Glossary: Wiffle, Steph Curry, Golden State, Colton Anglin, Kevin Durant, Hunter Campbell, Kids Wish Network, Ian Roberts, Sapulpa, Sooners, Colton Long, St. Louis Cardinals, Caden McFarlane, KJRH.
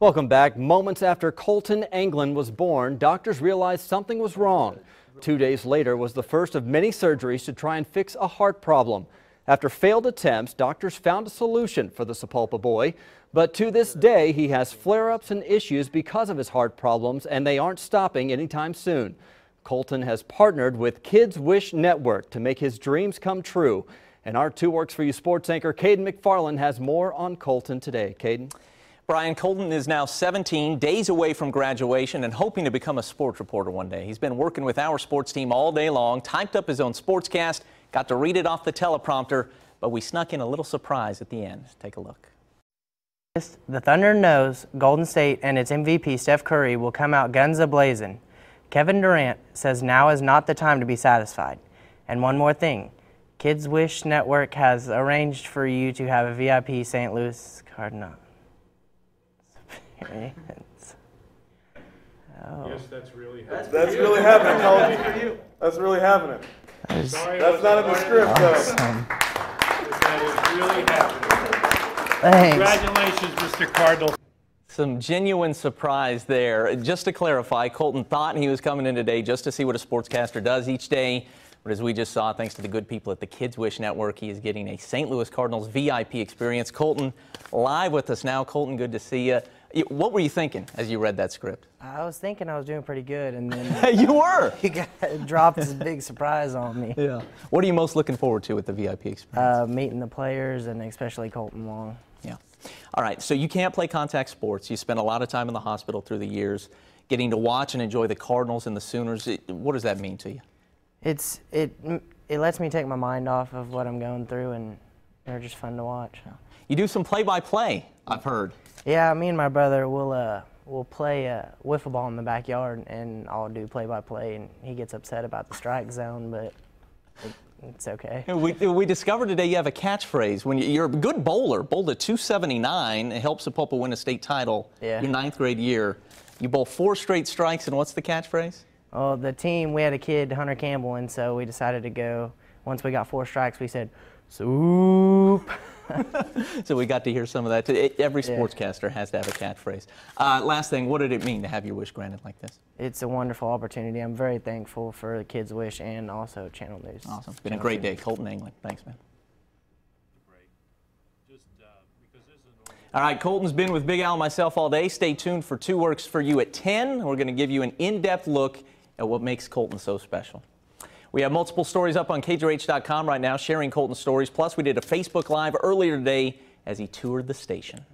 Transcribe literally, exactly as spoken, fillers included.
Welcome back. Moments after Colton Anglin was born, doctors realized something was wrong. Two days later was the first of many surgeries to try and fix a heart problem. After failed attempts, doctors found a solution for the Sapulpa boy, but to this day he has flare-ups and issues because of his heart problems, and they aren't stopping anytime soon. Colton has partnered with Kids Wish Network to make his dreams come true. And our two Works for You sports anchor Caden McFarlane has more on Colton today. Caden. Brian, Colton is now seventeen, days away from graduation and hoping to become a sports reporter one day. He's been working with our sports team all day long, typed up his own sportscast, got to read it off the teleprompter, but we snuck in a little surprise at the end. Take a look. The Thunder knows Golden State and its M V P Steph Curry will come out guns a-blazing. Kevin Durant says now is not the time to be satisfied. And one more thing, Kids Wish Network has arranged for you to have a V I P Saint Louis Cardinals. Oh. Yes, that's really happening. That's really happening, Colton. That's really happening. That is, Sorry, that's not in the script, awesome. though. That is really happening. Thanks. Congratulations, Mister Cardinal. Some genuine surprise there. Just to clarify, Colton thought he was coming in today just to see what a sportscaster does each day. But as we just saw, thanks to the good people at the Kids Wish Network, he is getting a Saint Louis Cardinals V I P experience. Colton, live with us now. Colton, good to see you. What were you thinking as you read that script? I was thinking I was doing pretty good, and then you were. You got, dropped this big surprise on me. Yeah. What are you most looking forward to with the V I P experience? Uh, meeting the players, and especially Colton Long. Yeah. All right. So you can't play contact sports. You spent a lot of time in the hospital through the years, getting to watch and enjoy the Cardinals and the Sooners. It, what does that mean to you? It's it it lets me take my mind off of what I'm going through, and they're just fun to watch. You do some play-by-play, I've heard. Yeah, me and my brother will uh, will play uh, wiffle ball in the backyard, and I'll do play-by-play, and he gets upset about the strike zone, but it, it's okay. We, we discovered today you have a catchphrase. When you're a good bowler, bowled a two seventy-nine, it helps Sapulpa win a state title yeah. your ninth grade year. You bowl four straight strikes, and what's the catchphrase? Well, the team, we had a kid, Hunter Campbell, and so we decided to go, once we got four strikes, we said, soup. So we got to hear some of that. Every sportscaster yeah. has to have a catchphrase. Uh, last thing, what did it mean to have your wish granted like this? It's a wonderful opportunity. I'm very thankful for the Kids Wish and also Channel News. Awesome. It's been Channel a great News. day. Colton Anglin. Thanks, man. All right, Colton's been with Big Al and myself all day. Stay tuned for Two Works for You at ten. We're going to give you an in-depth look at what makes Colton so special. We have multiple stories up on K J R H dot com right now, sharing Colton's stories. Plus, we did a Facebook Live earlier today as he toured the station.